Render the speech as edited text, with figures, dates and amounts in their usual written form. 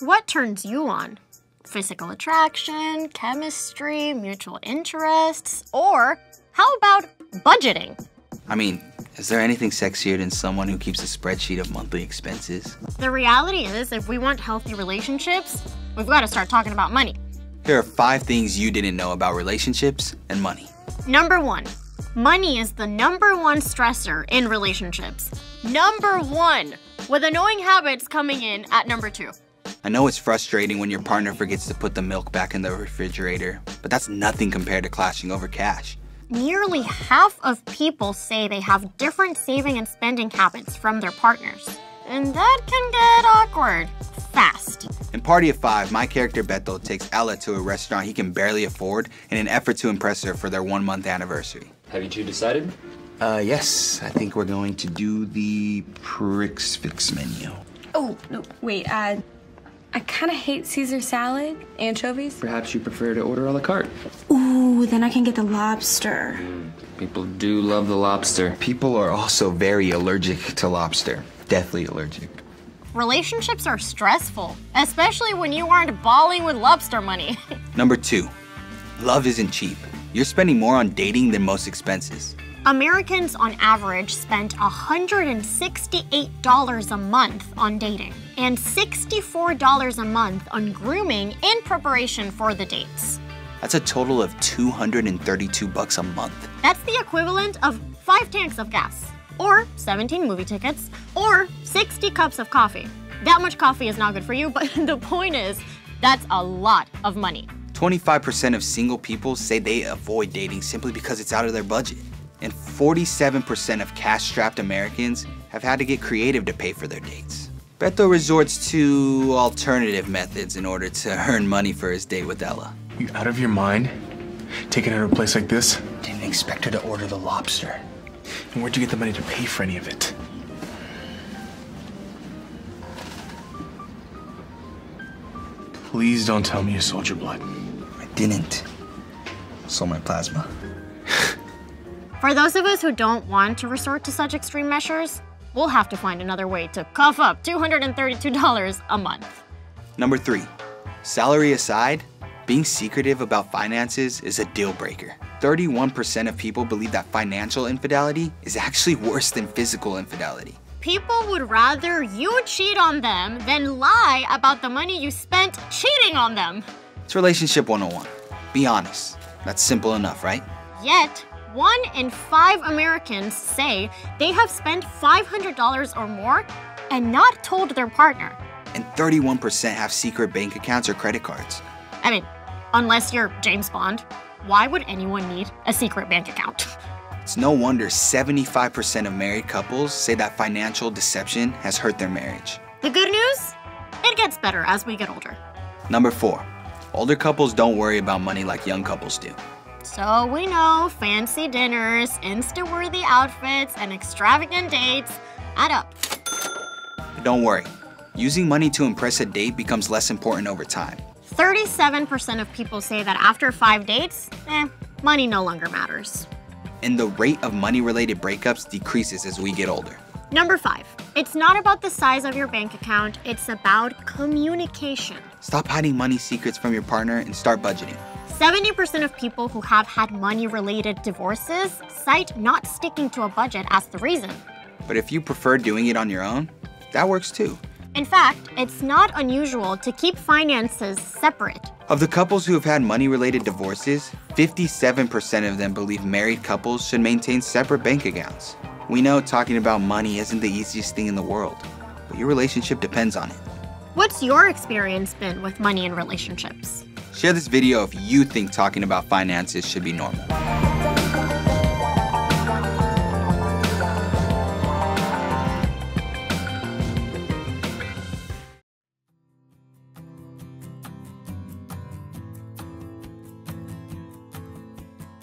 What turns you on? Physical attraction, chemistry, mutual interests, or how about budgeting? I mean, is there anything sexier than someone who keeps a spreadsheet of monthly expenses? The reality is, if we want healthy relationships, we've got to start talking about money. Here are 5 things you didn't know about relationships and money. Number 1, money is the #1 stressor in relationships. Number 1, with annoying habits coming in at number 2. I know it's frustrating when your partner forgets to put the milk back in the refrigerator, but that's nothing compared to clashing over cash. Nearly half of people say they have different saving and spending habits from their partners, and that can get awkward fast. In Party of Five, my character Beto takes Ella to a restaurant he can barely afford in an effort to impress her for their 1-month anniversary. Have you two decided? Yes. I think we're going to do the Prix Fix menu. Oh, no, wait, I kind of hate Caesar salad, anchovies. Perhaps you prefer to order a la carte. Ooh, then I can get the lobster. People do love the lobster. People are also very allergic to lobster. Deathly allergic. Relationships are stressful, especially when you aren't balling with lobster money. Number 2, love isn't cheap. You're spending more on dating than most expenses. Americans on average spend $168 a month on dating and $64 a month on grooming in preparation for the dates. That's a total of $232 a month. That's the equivalent of 5 tanks of gas, or 17 movie tickets, or 60 cups of coffee. That much coffee is not good for you, but the point is, that's a lot of money. 25% of single people say they avoid dating simply because it's out of their budget. And 47% of cash-strapped Americans have had to get creative to pay for their dates. Beto resorts to alternative methods in order to earn money for his date with Ella. You out of your mind? Taking her to a place like this? Didn't expect her to order the lobster. And where'd you get the money to pay for any of it? Please don't tell me you sold your blood. I didn't. I sold my plasma. For those of us who don't want to resort to such extreme measures, we'll have to find another way to cough up $232 a month. Number 3, salary aside, being secretive about finances is a deal breaker. 31% of people believe that financial infidelity is actually worse than physical infidelity. People would rather you cheat on them than lie about the money you spent cheating on them. It's Relationship 101. Be honest. That's simple enough, right? Yet, 1 in 5 Americans say they have spent $500 or more and not told their partner. And 31% have secret bank accounts or credit cards. I mean, unless you're James Bond, why would anyone need a secret bank account? It's no wonder 75% of married couples say that financial deception has hurt their marriage. The good news? It gets better as we get older. Number 4, older couples don't worry about money like young couples do. So we know fancy dinners, Insta-worthy outfits, and extravagant dates add up. Don't worry. Using money to impress a date becomes less important over time. 37% of people say that after 5 dates, money no longer matters. And the rate of money-related breakups decreases as we get older. Number 5, it's not about the size of your bank account, it's about communication. Stop hiding money secrets from your partner and start budgeting. 70% of people who have had money-related divorces cite not sticking to a budget as the reason. But if you prefer doing it on your own, that works too. In fact, it's not unusual to keep finances separate. Of the couples who have had money-related divorces, 57% of them believe married couples should maintain separate bank accounts. We know talking about money isn't the easiest thing in the world, but your relationship depends on it. What's your experience been with money and relationships? Share this video if you think talking about finances should be normal.